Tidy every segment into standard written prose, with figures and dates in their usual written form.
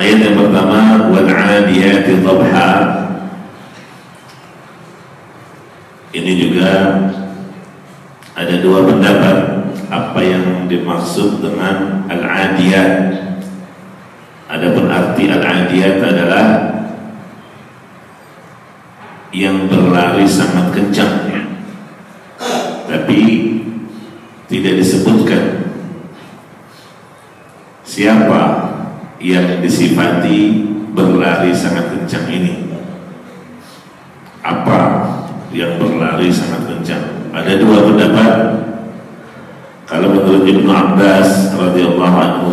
Ayat yang pertama, wal-'adiyati dhabha. Ini juga ada dua pendapat apa yang dimaksud dengan al-'adiyat. Adapun arti al-'adiyat adalah yang berlari sangat kencang, tapi tidak disebutkan siapa yang disifati berlari sangat kencang ini. Apa yang berlari sangat kencang? Ada dua pendapat. Kalau menurut Ibnu Abbas radhiyallahu anhu,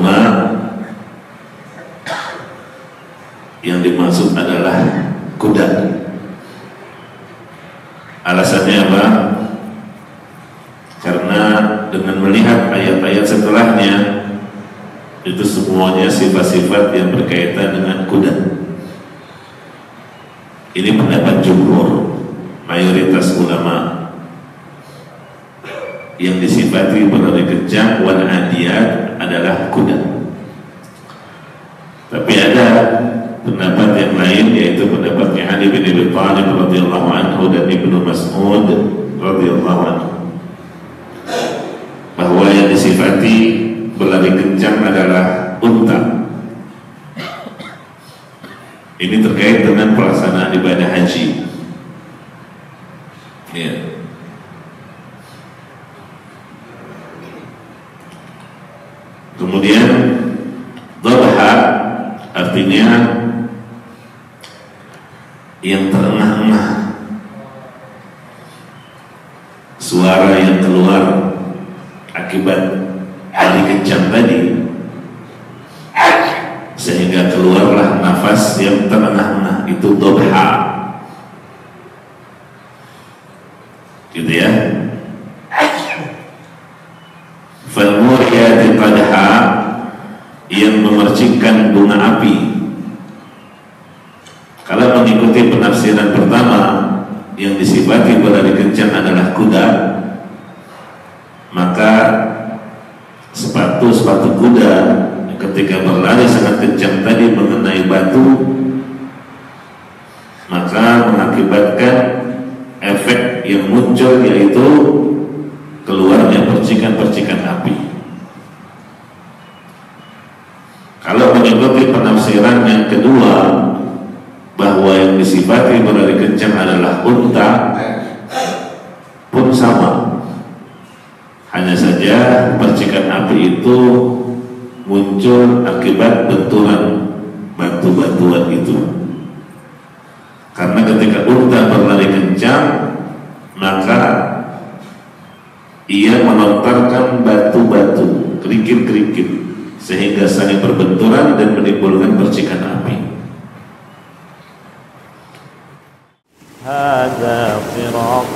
yang dimaksud adalah kuda. Alasannya apa? Karena dengan melihat ayat-ayat setelahnya, itu semuanya sifat-sifat yang berkaitan dengan kuda. Ini pendapat jumhur, mayoritas ulama, yang disifati berlari kencang wal-'adiyat adalah kuda. Tapi ada pendapat yang lain, yaitu pendapatnya Ali bin Abi Thalib radhiyallahu anhu dan Ibnu Mas'ud radhiyallahu anhu, bahwa yang disifati berlari kencang adalah unta. Ini terkait dengan pelaksanaan ibadah haji. Ya. Kemudian dhabha artinya yang terengah-engah, suara yang keluar akibat lari kencang tadi, sehingga keluarlah nafas yang terengah-engah, itu dhabha, gitu ya. Fal-muriyati qadha, yang memercikkan bunga api. Kalau mengikuti penafsiran pertama, yang disifati berlari kencang adalah kuda, maka sepatu kuda ketika berlari sangat kencang tadi mengenai batu, maka mengakibatkan efek yang muncul, yaitu keluarnya percikan-percikan api. Kalau mengikuti penafsiran yang kedua, bahwa yang disifati berlari kencang adalah unta, pun sama. Hanya saja percikan api itu muncul akibat benturan batu-batuan itu. Karena ketika unta berlari kencang, maka ia melontarkan batu-batu, kerikil-kerikil, sehingga saling berbenturan dan menimbulkan percikan api. هذا صراط